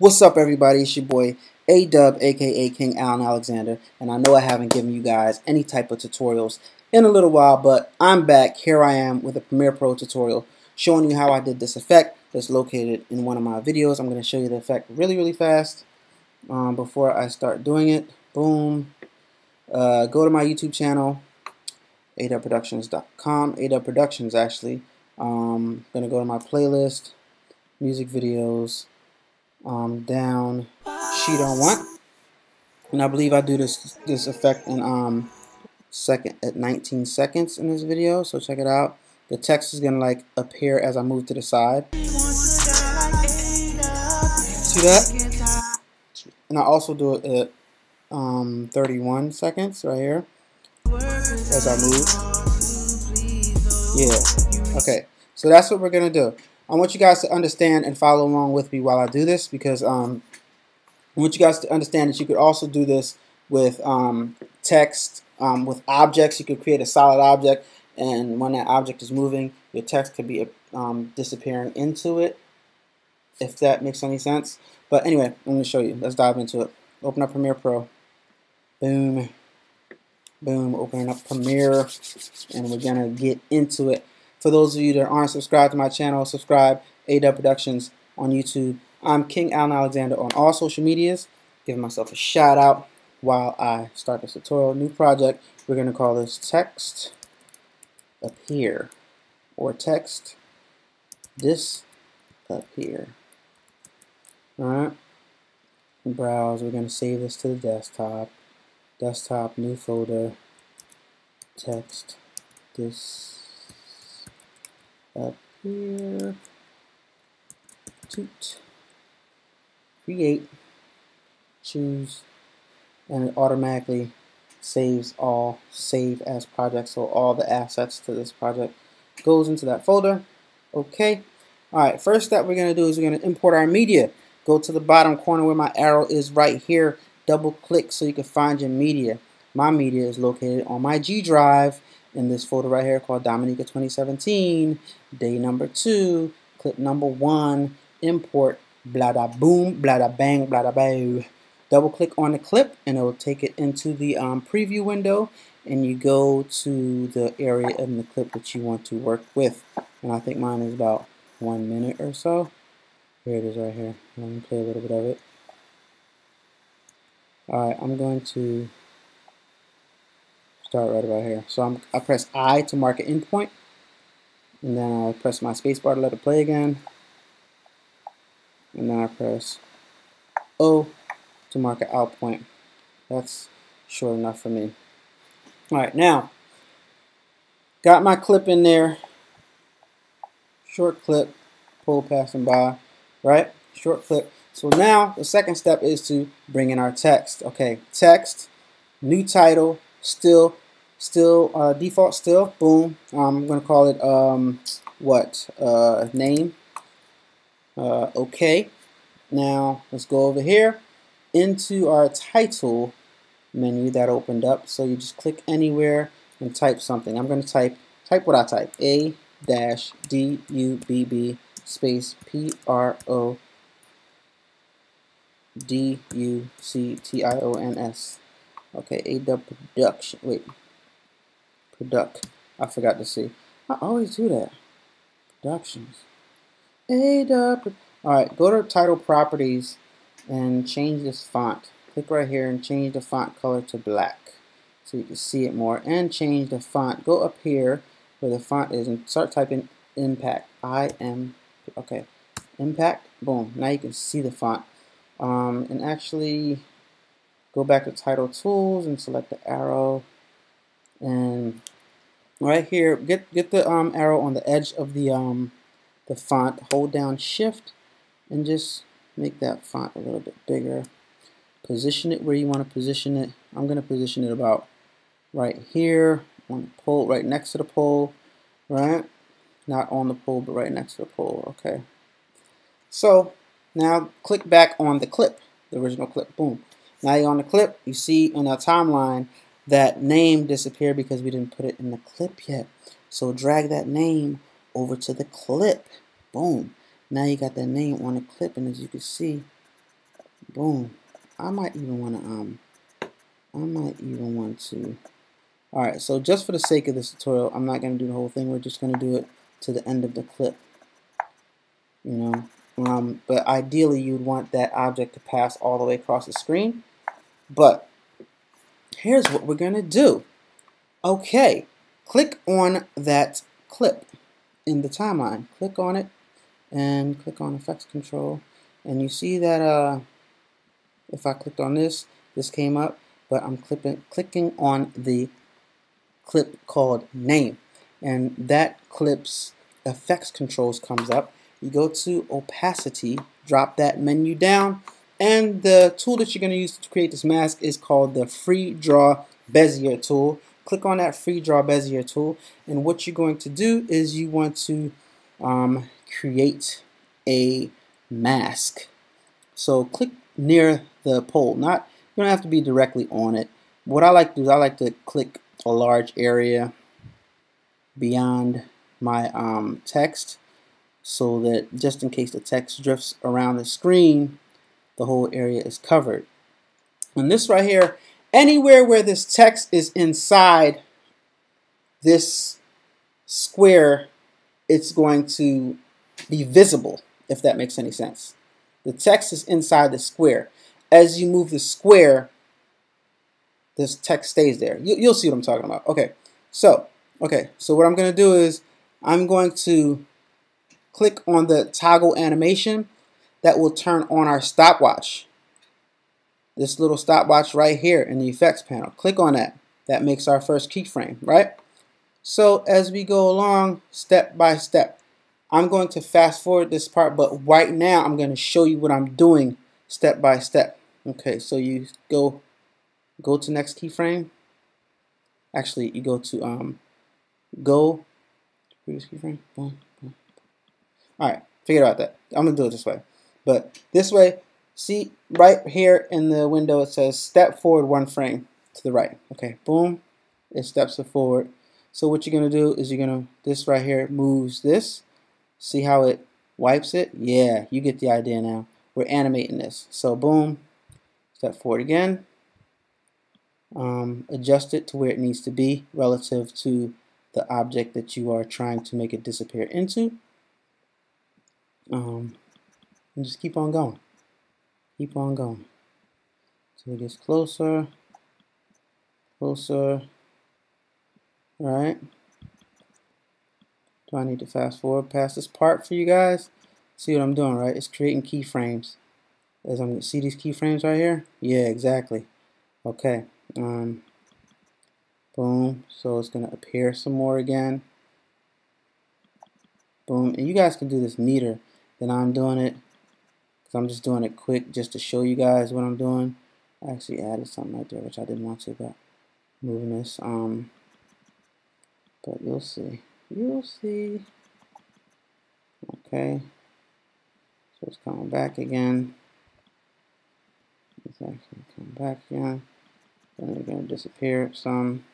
What's up, everybody? It's your boy A-Dubb, aka King Alan Alexander, and I know I haven't given you guys any type of tutorials in a little while, but I'm back. Here I am with a Premiere Pro tutorial showing you how I did this effect that's located in one of my videos. I'm going to show you the effect really fast before I start doing it. Boom. Go to my YouTube channel, adubproductions.com, AW Productions actually. I'm going to go to my playlist, music videos, down, She Don't Want. And I believe I do this effect in second at 19 seconds in this video, so check it out. The text is going to like appear as I move to the side. See that? And I also do it at 31 seconds right here as I move. Yeah. Okay. So that's what we're going to do. I want you guys to understand and follow along with me while I do this, because I want you guys to understand that you could also do this with text, with objects. You could create a solid object, and when that object is moving, your text could be disappearing into it, if that makes any sense. But anyway, I'm going to show you. Let's dive into it. Open up Premiere Pro. Boom. Boom. Opening up Premiere, and we're going to get into it. For those of you that aren't subscribed to my channel, subscribe, AW Productions on YouTube. I'm King Alan Alexander on all social medias. Giving myself a shout out while I start this tutorial. New project. We're going to call this text appear, or text disappear. Alright. Browse. We're going to save this to the desktop. Desktop, new folder, text disappear. Up here, toot, create, choose, and it automatically saves all, save as project, so all the assets to this project goes into that folder. Okay, alright, first step we're going to do is we're going to import our media. Go to the bottom corner where my arrow is right here, double click so you can find your media. My media is located on my G drive in this folder right here called Dominica 2017, day number 2, clip number 1, import, blah da boom, blah da bang, blah da bang. Double click on the clip and it will take it into the preview window, and you go to the area in the clip that you want to work with. And I think mine is about 1 minute or so. Here it is right here. Let me play a little bit of it. Alright, I'm going to start right about here. So I press I to mark an endpoint, and then I press my spacebar to let it play again, and then I press O to mark an out point. That's short enough for me. Alright, now got my clip in there. Short clip, pole passing by, right? Short clip. So now the second step is to bring in our text. Okay, text, new title, default still, boom. I'm gonna call it name. Okay, now let's go over here into our title menu that opened up. So you just click anywhere and type something. I'm gonna type what I type, A-DUBB space PRODUCTIONS. Okay, AW Production. Wait, product. I forgot to see. I always do that. Productions. AW. All right, go to title properties and change this font. Click right here and change the font color to black, so you can see it more. And change the font. Go up here where the font is and start typing impact. Okay, impact. Boom. Now you can see the font. And actually, go back to title tools and select the arrow, and right here get the arrow on the edge of the font, hold down shift and just make that font a little bit bigger. Position it where you want to position it. I'm gonna position it about right here on the pole, right next to the pole, right? Not on the pole, but right next to the pole. Okay, so now click back on the clip, the original clip, boom. Now you're on the clip, you see in our timeline that name disappeared because we didn't put it in the clip yet. So drag that name over to the clip. Boom. Now you got that name on the clip, and as you can see, Boom. I might even want to. All right, so just for the sake of this tutorial, I'm not going to do the whole thing. We're just going to do it to the end of the clip, you know. But ideally, you'd want that object to pass all the way across the screen. But here's what we're going to do. Okay, click on that clip in the timeline. Click on it and click on Effects Control. And you see that if I clicked on this, this came up. But I'm clicking on the clip called Name. And that clip's effects controls comes up. You go to opacity, drop that menu down, and the tool that you're going to use to create this mask is called the Free Draw Bezier tool. Click on that Free Draw Bezier tool, and what you're going to do is you want to create a mask. So click near the pole. You don't have to be directly on it. What I like to do is I like to click a large area beyond my text, so that just in case the text drifts around the screen, the whole area is covered. And this right here, anywhere where this text is inside this square, it's going to be visible, if that makes any sense. The text is inside the square. As you move the square, this text stays there. You'll see what I'm talking about. Okay, so what I'm going to do is I'm going to click on the toggle animation that will turn on our stopwatch. This little stopwatch right here in the effects panel. Click on that. That makes our first keyframe, right? So as we go along step by step, I'm going to fast forward this part, but right now I'm going to show you what I'm doing step by step. Okay, so you go to next keyframe. Actually, you go to previous keyframe. Boom. Alright, forget about that. I'm going to do it this way. But this way, see right here in the window, it says step forward one frame to the right. Okay, boom. It steps it forward. So what you're going to do is this right here moves this. See how it wipes it? Yeah, you get the idea now. We're animating this. So boom, step forward again. Adjust it to where it needs to be relative to the object that you are trying to make it disappear into. And just keep on going. Keep on going. So it gets closer, closer. All right. Do I need to fast forward past this part for you guys? See what I'm doing, right? It's creating keyframes. As I'm gonna see these keyframes right here. Yeah, exactly. Okay. Boom. So it's gonna appear some more again. Boom. And you guys can do this neater than I'm doing it, because I'm just doing it quick just to show you guys what I'm doing. I actually added something right there, which I didn't want to, but moving this. But you'll see. You'll see. Okay. So it's coming back again. It's actually coming back again. Then it's going to disappear some.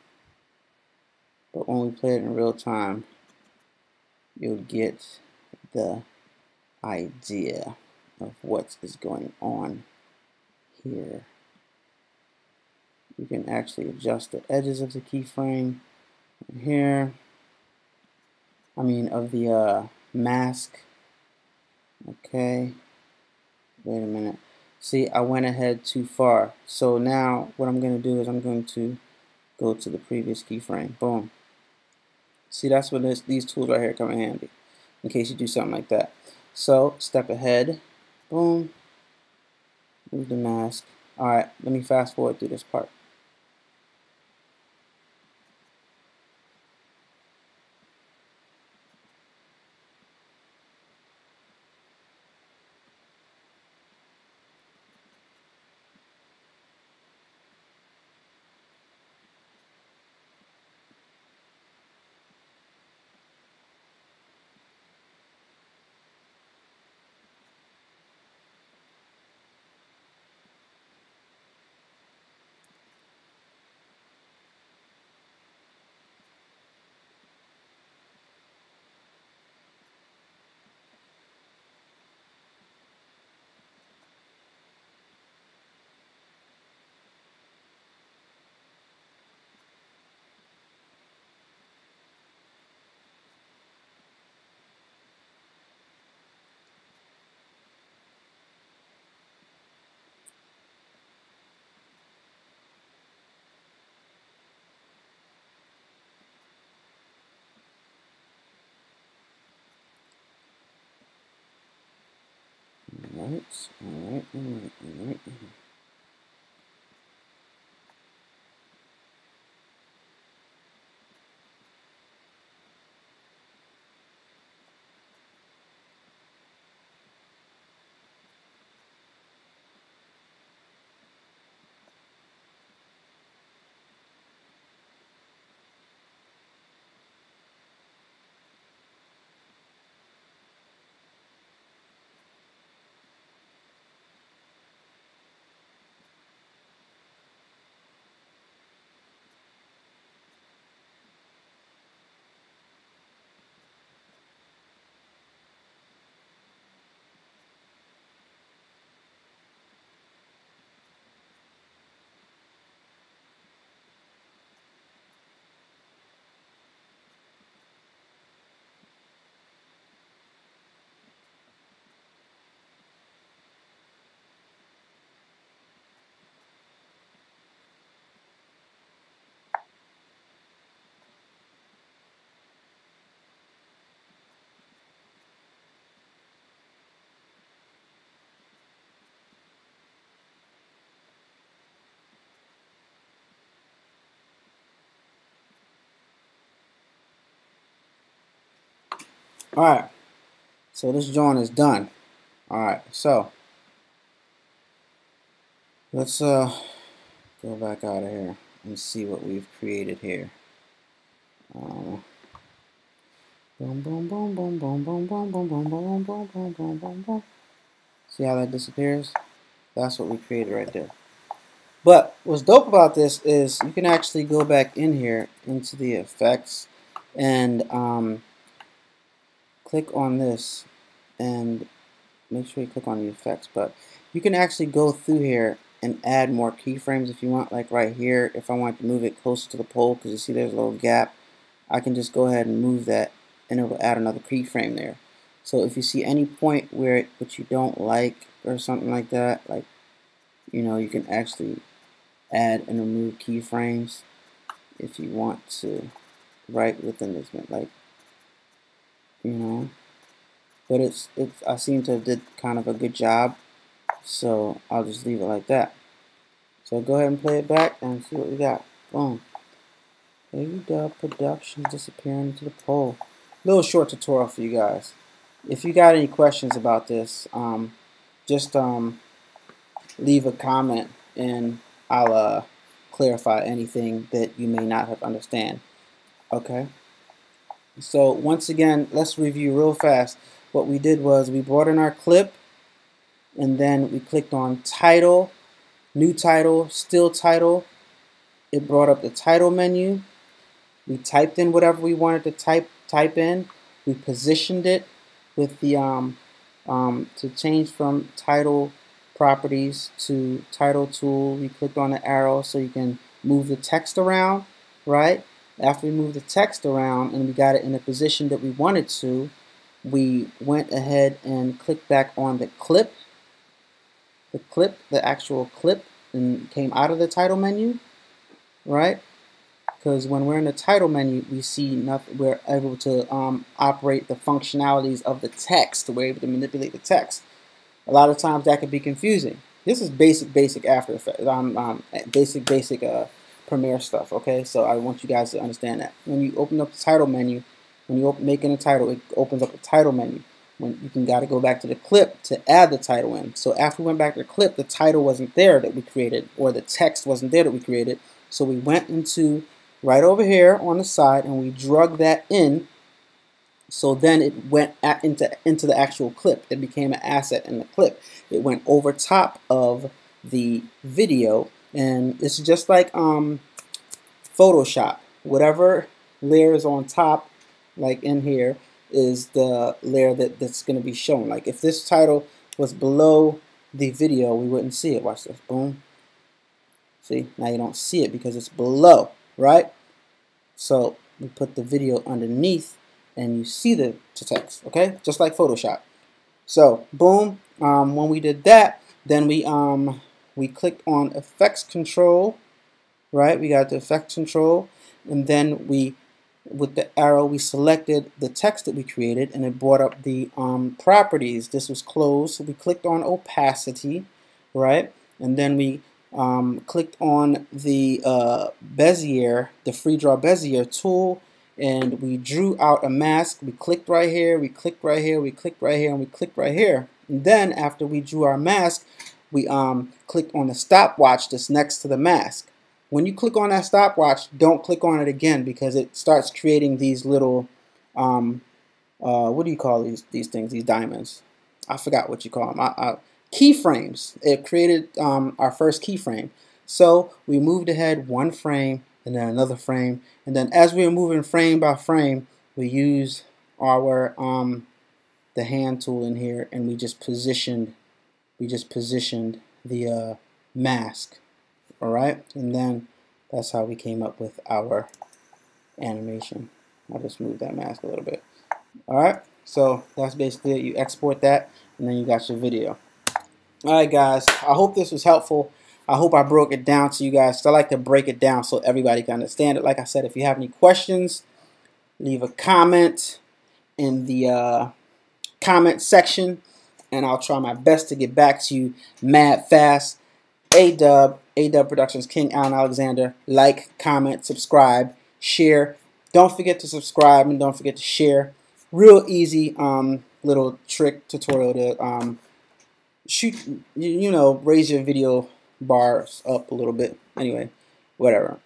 But when we play it in real time, you'll get the idea of what is going on here. You can actually adjust the edges of the keyframe here. I mean, of the mask. Okay. Wait a minute. See, I went ahead too far. So now what I'm going to do is I'm going to go to the previous keyframe. Boom. See, that's where these tools right here come in handy, in case you do something like that. So, step ahead, boom, move the mask. All right, let me fast forward through this part. All right. Alright, so this drawing is done. Alright, so let's go back out of here and see what we've created here. See how that disappears? That's what we created right there. But what's dope about this is you can actually go back in here into the effects and click on this and make sure you click on the effects, but you can actually go through here and add more keyframes if you want. Like right here, if I want to move it closer to the pole, because you see there's a little gap, I can just go ahead and move that and it will add another keyframe there. So if you see any point where that you don't like or something like that, like, you know, you can actually add and remove keyframes if you want to, right within this, like, you know. But it's I seem to have did kind of a good job, so I'll just leave it like that. So go ahead and play it back and see what we got. Boom. A-Dubb Productions disappearing into the pole. Little short tutorial for you guys. If you got any questions about this, just leave a comment and I'll clarify anything that you may not have understand. Okay. So once again, let's review real fast. What we did was we brought in our clip and then we clicked on title, new title, still title. It brought up the title menu. We typed in whatever we wanted to type in. We positioned it with the to change from title properties to title tool. We clicked on the arrow so you can move the text around, right? After we moved the text around and we got it in a position that we wanted to, we went ahead and clicked back on the actual clip, and came out of the title menu, right? Because when we're in the title menu, we see nothing. We're able to operate the functionalities of the text. We're able to manipulate the text. A lot of times that can be confusing. This is basic After Effects, basic Premiere stuff, okay? So I want you guys to understand that. When you open up the title menu, when you making a title, it opens up the title menu. When you gotta go back to the clip to add the title in. So after we went back to the clip, the title wasn't there that we created, or the text wasn't there that we created. So we went into right over here on the side and we drug that in. So then it went into the actual clip. It became an asset in the clip. It went over top of the video. And it's just like Photoshop. Whatever layer is on top, like in here, is the layer that's going to be shown. Like if this title was below the video, we wouldn't see it. Watch this. Boom. See? Now you don't see it because it's below, right? So we put the video underneath and you see the text, okay? Just like Photoshop. So, boom. When we did that, then we clicked on effects control, right? We got the effects control, and then we with the arrow we selected the text that we created, and it brought up the properties. This was closed, so we clicked on opacity, right? And then we clicked on the Bezier, the Free Draw Bezier tool, and we drew out a mask. We clicked right here, we clicked right here, we clicked right here, and we clicked right here. And then after we drew our mask, we clicked on the stopwatch that's next to the mask. When you click on that stopwatch, don't click on it again, because it starts creating these little, what do you call these things, these diamonds? I forgot what you call them. Keyframes. It created our first keyframe. So we moved ahead one frame and then another frame. And then as we were moving frame by frame, we used our, the hand tool in here, and we just positioned the mask. All right, and then that's how we came up with our animation. I'll just move that mask a little bit. All right, so that's basically it. You export that, and then you got your video. All right, guys, I hope this was helpful. I hope I broke it down to you guys. So I like to break it down so everybody can understand it. Like I said, if you have any questions, leave a comment in the comment section, and I'll try my best to get back to you mad fast. A-Dubb Productions, King Alan Alexander. Like, comment, subscribe, share. Don't forget to subscribe and don't forget to share. Real easy little trick tutorial to shoot, you know, raise your video bars up a little bit. Anyway, whatever.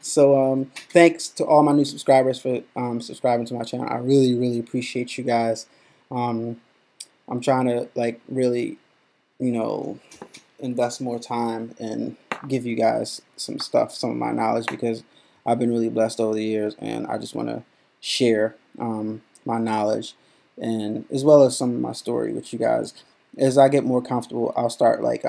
So thanks to all my new subscribers for subscribing to my channel. I really, really appreciate you guys. I'm trying to, like, really, you know, invest more time and give you guys some stuff, some of my knowledge, because I've been really blessed over the years, and I just want to share my knowledge, and as well as some of my story with you guys. As I get more comfortable, I'll start, like,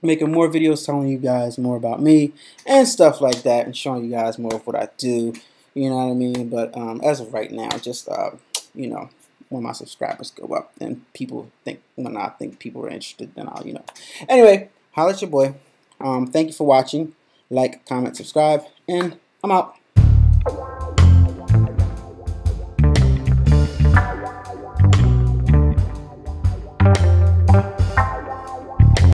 making more videos telling you guys more about me and stuff like that, and showing you guys more of what I do, you know what I mean? But as of right now, just you know, when my subscribers go up and people think, when I think people are interested, then I'll, you know. Anyway, holla at your boy. Thank you for watching. Like, comment, subscribe, and I'm out.